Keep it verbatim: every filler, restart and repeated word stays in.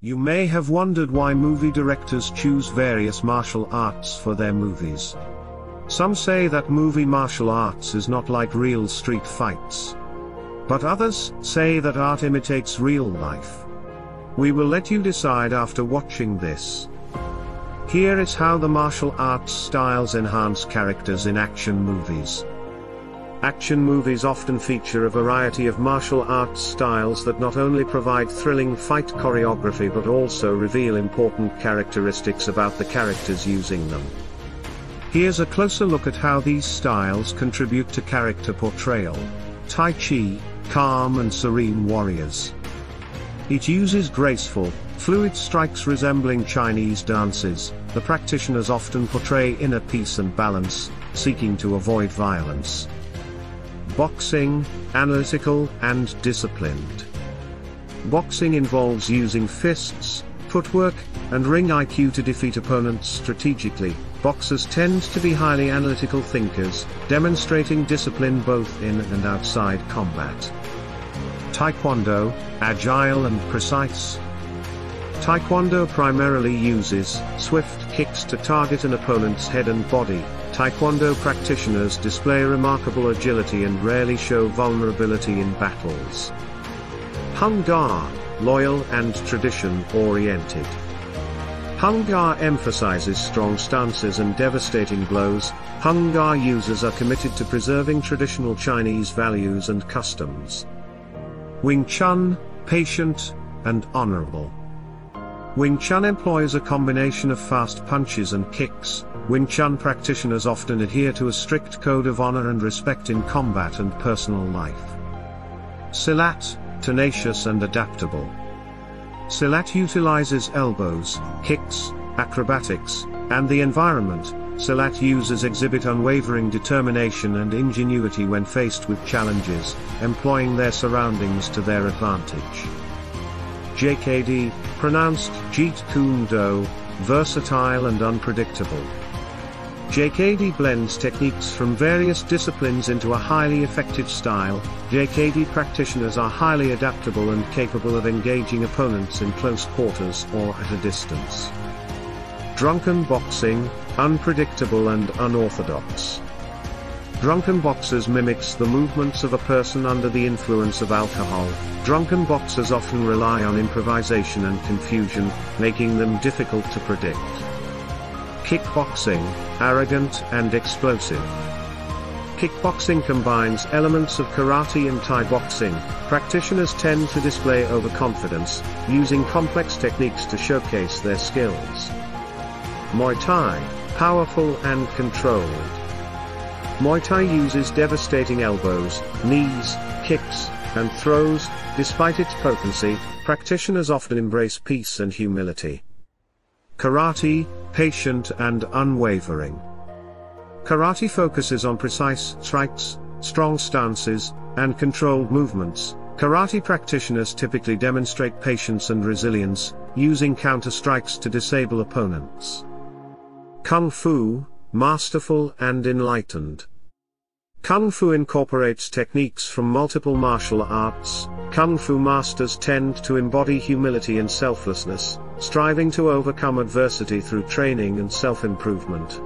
You may have wondered why movie directors choose various martial arts for their movies. Some say that movie martial arts is not like real street fights. But others say that art imitates real life. We will let you decide after watching this. Here is how the martial arts styles enhance characters in action movies. Action movies often feature a variety of martial arts styles that not only provide thrilling fight choreography but also reveal important characteristics about the characters using them. Here's a closer look at how these styles contribute to character portrayal. Tai Chi, calm and serene warriors. It uses graceful, fluid strikes resembling Chinese dances. The practitioners often portray inner peace and balance, seeking to avoid violence. Boxing, analytical and disciplined. Boxing involves using fists, footwork, and ring I Q to defeat opponents strategically. Boxers tend to be highly analytical thinkers, demonstrating discipline both in and outside combat. Taekwondo, agile and precise. Taekwondo primarily uses swift kicks to target an opponent's head and body. Taekwondo practitioners display remarkable agility and rarely show vulnerability in battles. Hung Gar, loyal and tradition-oriented. Hung Gar emphasizes strong stances and devastating blows. Hung Gar users are committed to preserving traditional Chinese values and customs. Wing Chun, patient and honorable. Wing Chun employs a combination of fast punches and kicks. Wing Chun practitioners often adhere to a strict code of honor and respect in combat and personal life. Silat, tenacious and adaptable. Silat utilizes elbows, kicks, acrobatics, and the environment. Silat users exhibit unwavering determination and ingenuity when faced with challenges, employing their surroundings to their advantage. J K D, pronounced Jeet Kune Do, versatile and unpredictable. J K D blends techniques from various disciplines into a highly effective style. J K D practitioners are highly adaptable and capable of engaging opponents in close quarters or at a distance. Drunken boxing, unpredictable and unorthodox. Drunken boxers mimics the movements of a person under the influence of alcohol. Drunken boxers often rely on improvisation and confusion, making them difficult to predict. Kickboxing, arrogant and explosive. Kickboxing combines elements of karate and Thai boxing. Practitioners tend to display overconfidence, using complex techniques to showcase their skills. Muay Thai, powerful and controlled. Muay Thai uses devastating elbows, knees, kicks, and throws. Despite its potency, practitioners often embrace peace and humility. Karate, patient and unwavering. Karate focuses on precise strikes, strong stances, and controlled movements. Karate practitioners typically demonstrate patience and resilience, using counter-strikes to disable opponents. Kung Fu, masterful and enlightened. Kung Fu incorporates techniques from multiple martial arts. Kung Fu masters tend to embody humility and selflessness, striving to overcome adversity through training and self-improvement.